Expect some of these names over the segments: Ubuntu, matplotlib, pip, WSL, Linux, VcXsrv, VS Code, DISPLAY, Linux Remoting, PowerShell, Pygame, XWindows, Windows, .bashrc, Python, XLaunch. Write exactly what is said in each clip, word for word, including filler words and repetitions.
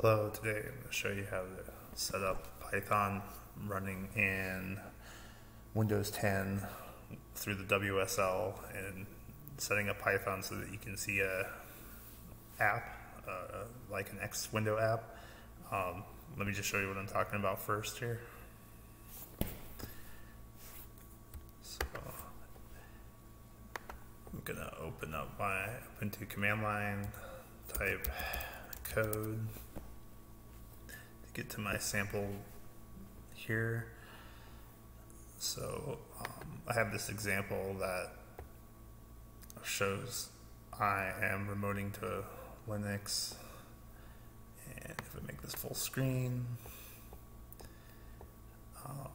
Hello, today I'm going to show you how to set up Python running in Windows ten through the W S L and setting up Python so that you can see a app, uh, like an Xwindows app. Um, let me just show you what I'm talking about first here. So I'm going to open up my Ubuntu command line, type code. Get to my sample here. So um, I have this example that shows I am remoting to Linux, and if I make this full screen, um,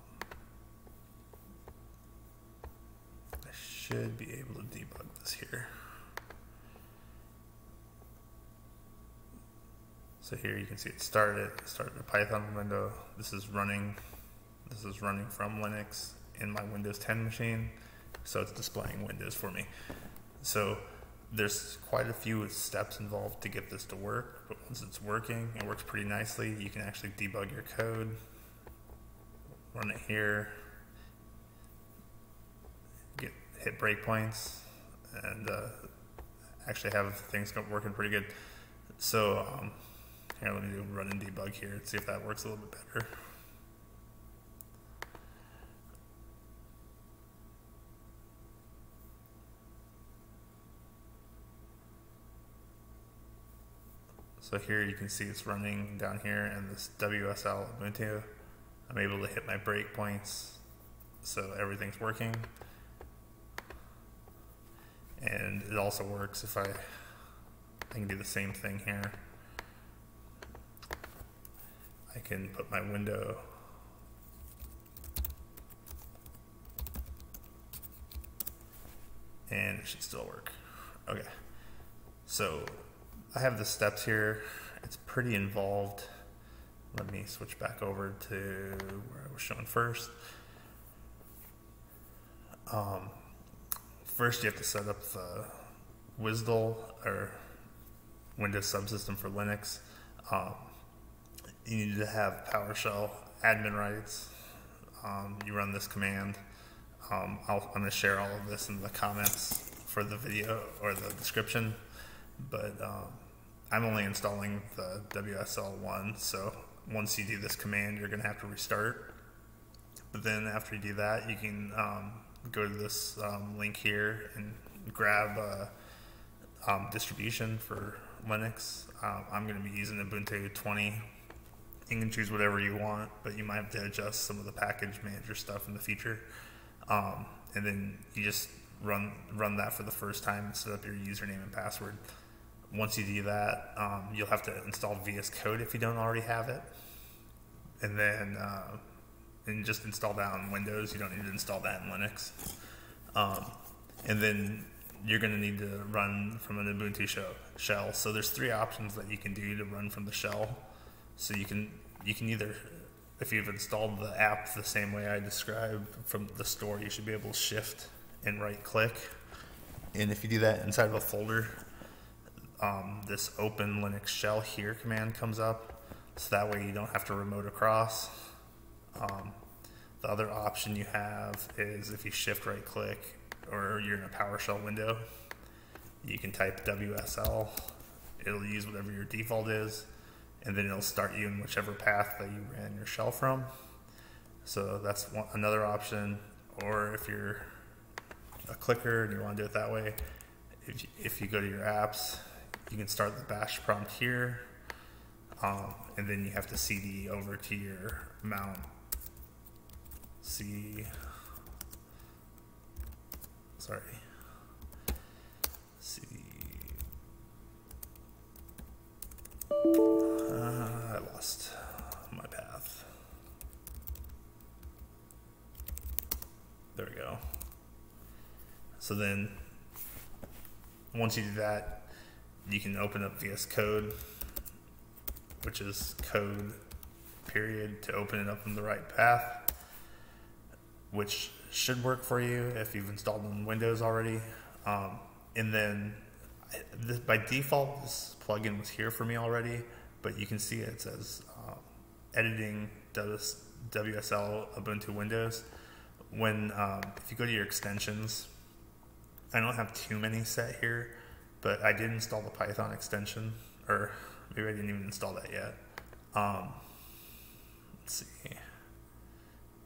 I should be able to debug this here. So here you can see it started, started a Python window. This is running, this is running from Linux in my Windows ten machine. So it's displaying Windows for me. So there's quite a few steps involved to get this to work, but once it's working, it works pretty nicely. You can actually debug your code, run it here, get hit breakpoints, and uh, actually have things working pretty good. So. Um, Here, let me do run and debug here and see if that works a little bit better. So here you can see it's running down here in this W S L Ubuntu. I'm able to hit my breakpoints, so everything's working. And it also works if I, I can do the same thing here. I can put my window and it should still work. Okay, so I have the steps here. It's pretty involved. Let me switch back over to where I was shown first. Um, first you have to set up the W S L or Windows subsystem for Linux. Um, You need to have PowerShell admin rights. Um, you run this command. Um, I'll, I'm going to share all of this in the comments for the video or the description, but um, I'm only installing the W S L one, so once you do this command, you're going to have to restart. But then after you do that, you can um, go to this um, link here and grab a um, distribution for Linux. Um, I'm going to be using Ubuntu twenty. You can choose whatever you want, but you might have to adjust some of the package manager stuff in the future. Um, and then you just run run that for the first time and set up your username and password. Once you do that, um, you'll have to install V S Code if you don't already have it. And then uh, and just install that on Windows. You don't need to install that in Linux. Um, and then you're going to need to run from an Ubuntu shell. So there's three options that you can do to run from the shell. So you can you can either, if you've installed the app the same way I described from the store, you should be able to shift and right click. And if you do that inside of a folder, um, this open Linux shell here command comes up. So that way you don't have to remote across. Um, the other option you have is if you shift right click or you're in a PowerShell window, you can type W S L. It'll use whatever your default is, and then it'll start you in whichever path that you ran your shell from. So that's one, another option. Or if you're a clicker and you want to do it that way, if you, if you go to your apps, you can start the bash prompt here, um, and then you have to cd over to your mount c sorry cd I lost my path. There we go. So then once you do that, you can open up V S Code, which is code period, to open it up in the right path, which should work for you if you've installed on Windows already. Um, and then by default, this plugin was here for me already. but you can see it says uh, editing W S L Ubuntu Windows. When um, if you go to your extensions, I don't have too many set here, but I did install the Python extension, or maybe I didn't even install that yet. Um, let's see.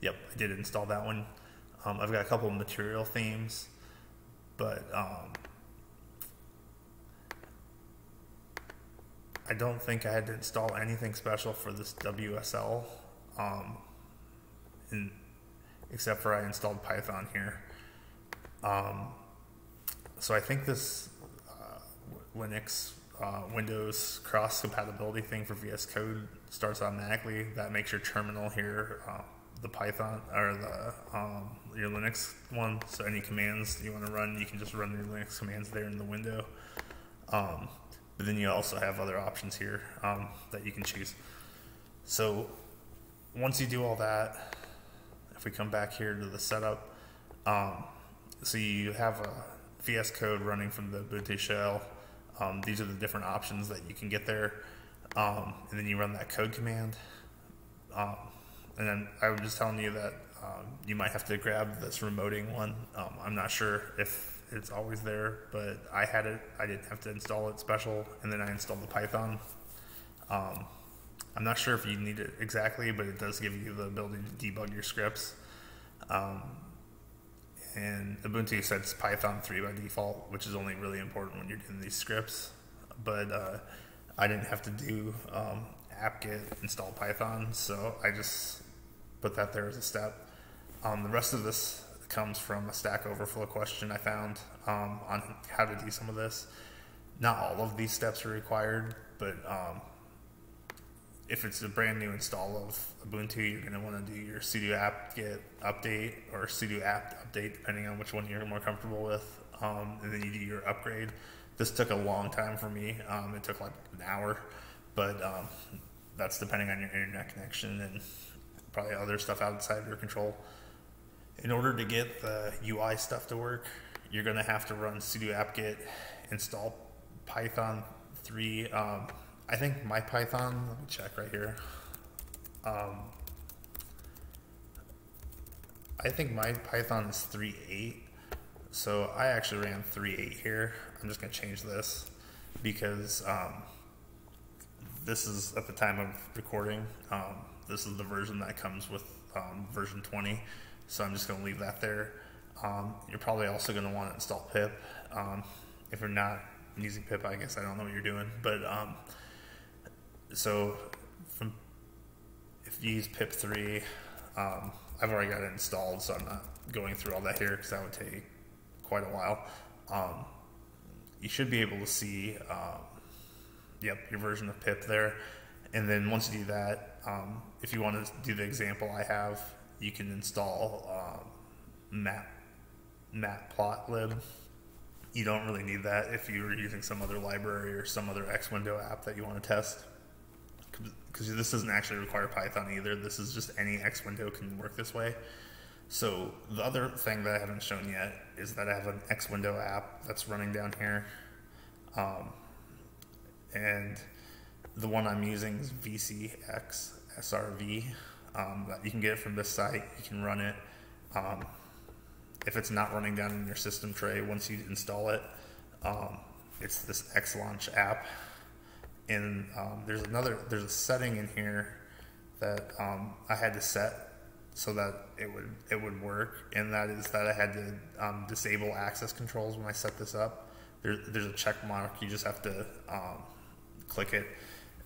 Yep, I did install that one. Um, I've got a couple of material themes, but um, I don't think I had to install anything special for this W S L, um, in, except for I installed Python here. Um, so I think this uh, Linux uh, Windows cross compatibility thing for V S Code starts automatically. That makes your terminal here, uh, the Python or the um, your Linux one. So any commands you want to run, you can just run your Linux commands there in the window. Um, But then you also have other options here um, that you can choose. So once you do all that, if we come back here to the setup, um, so you have a V S Code running from the Ubuntu shell. Um, these are the different options that you can get there. Um, and then you run that code command. Um, and then I was just telling you that um, you might have to grab this remoting one. Um, I'm not sure if it's always there, but I had it, I didn't have to install it special, and then I installed the Python. Um, I'm not sure if you need it exactly, but it does give you the ability to debug your scripts. Um, and Ubuntu sets Python three by default, which is only really important when you're doing these scripts. But uh, I didn't have to do um, apt-get install Python, so I just put that there as a step. Um, the rest of this comes from a Stack Overflow question I found um, on how to do some of this. Not all of these steps are required, but um, if it's a brand new install of Ubuntu, you're going to want to do your sudo apt-get update or sudo apt update, depending on which one you're more comfortable with, um, and then you do your upgrade. This took a long time for me. Um, it took like an hour, but um, that's depending on your internet connection and probably other stuff outside of your control. In order to get the U I stuff to work, you're going to have to run sudo apt-get install Python three. Um, I think my Python, let me check right here. Um, I think my Python is three point eight. So I actually ran three point eight here. I'm just going to change this because um, this is at the time of recording. Um, this is the version that comes with um, version twenty. So I'm just going to leave that there. Um, you're probably also going to want to install pip. Um, if you're not using pip, I guess I don't know what you're doing. But um, so from, if you use pip three, um, I've already got it installed, so I'm not going through all that here because that would take quite a while. Um, you should be able to see, um, yep, your version of pip there. And then once you do that, um, if you want to do the example I have, you can install um, map, matplotlib. You don't really need that if you were using some other library or some other Xwindows app that you want to test, because this doesn't actually require Python either. This is just any Xwindows can work this way. So the other thing that I haven't shown yet is that I have an Xwindows app that's running down here. Um, and the one I'm using is V C X S R V. Um, you can get it from this site, you can run it. Um, if it's not running down in your system tray, once you install it, um, it's this XLaunch app. And um, there's another, there's a setting in here that um, I had to set so that it would, it would work. And that is that I had to um, disable access controls when I set this up. There, there's a check mark, you just have to um, click it,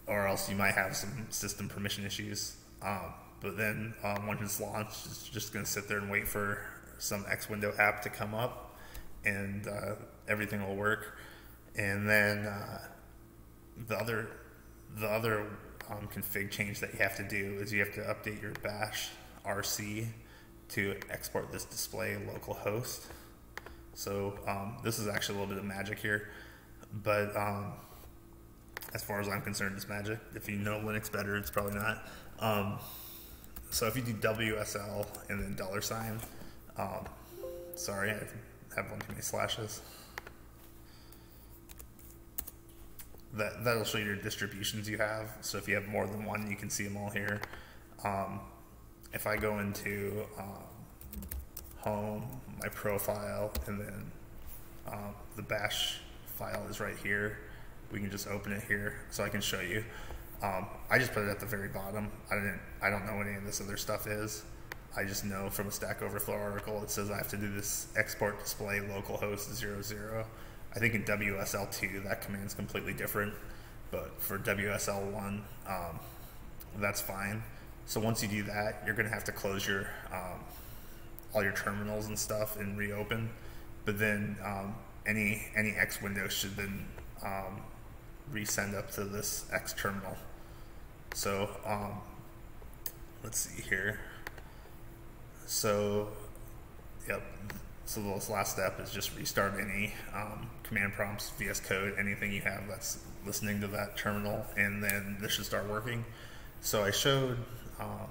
or else you might have some system permission issues. Um, But then um, once it's launched, it's just going to sit there and wait for some Xwindows app to come up, and uh, everything will work. And then uh, the other the other um, config change that you have to do is you have to update your bash R C to export this display localhost. So um, this is actually a little bit of magic here, but um, as far as I'm concerned, it's magic. If you know Linux better, it's probably not. Um, So if you do W S L and then dollar sign, um, sorry, I have one too many slashes. that, that'll show your distributions you have. So if you have more than one, you can see them all here. Um, if I go into um, home, my profile, and then um, the bash file is right here. We can just open it here so I can show you. Um, I just put it at the very bottom. I didn't. I don't know what any of this other stuff is. I just know from a Stack Overflow article it says I have to do this export display localhost zero zero. I think in W S L two that command's completely different, but for W S L one um, that's fine. So once you do that, you're gonna have to close your um, all your terminals and stuff and reopen. But then um, any any Xwindows should then um, resend up to this X terminal. So um, let's see here. So yep. So this last step is just restart any um, command prompts, V S Code, anything you have that's listening to that terminal, and then this should start working. So I showed um,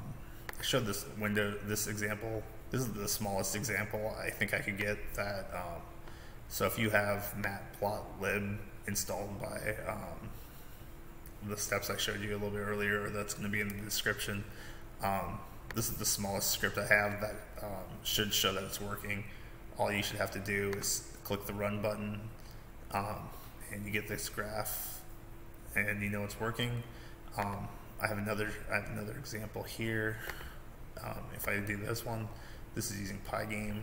I showed this window, this example. This is the smallest example I think I could get that. Um, so if you have matplotlib installed by um, the steps I showed you a little bit earlier, that's going to be in the description. Um, this is the smallest script I have that um, should show that it's working. All you should have to do is click the run button, um, and you get this graph, and you know it's working. Um, I have another I have another example here. Um, if I do this one, this is using Pygame,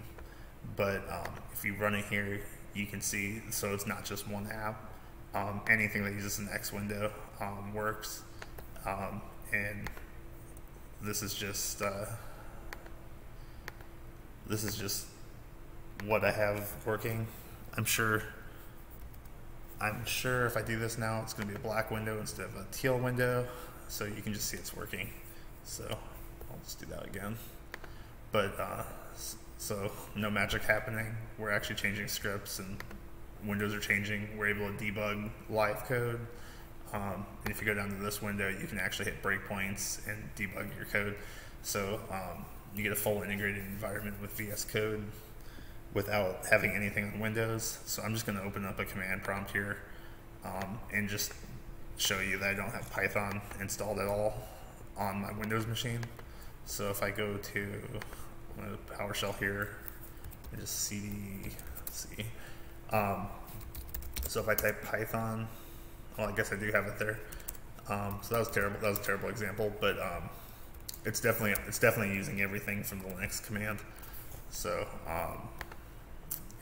but um, if you run it here, you can see so it's not just one app. Um, anything that uses an Xwindow um, works, um, and this is just uh, this is just. what I have working. I'm sure I'm sure if I do this now, it's gonna be a black window instead of a teal window, so you can just see it's working. So I'll just do that again, but uh, so no magic happening. We're actually changing scripts and windows are changing. We're able to debug live code, um, and if you go down to this window, you can actually hit breakpoints and debug your code. So um, you get a full integrated environment with V S Code without having anything on Windows. So I'm just gonna open up a command prompt here um, and just show you that I don't have Python installed at all on my Windows machine. So if I go to PowerShell here and just cd, let's see. Um, so if I type Python, well, I guess I do have it there. Um, so that was terrible, that was a terrible example, but um, it's definitely it's definitely using everything from the Linux command. So um,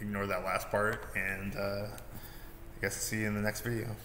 ignore that last part, and uh, I guess I'll see you in the next video.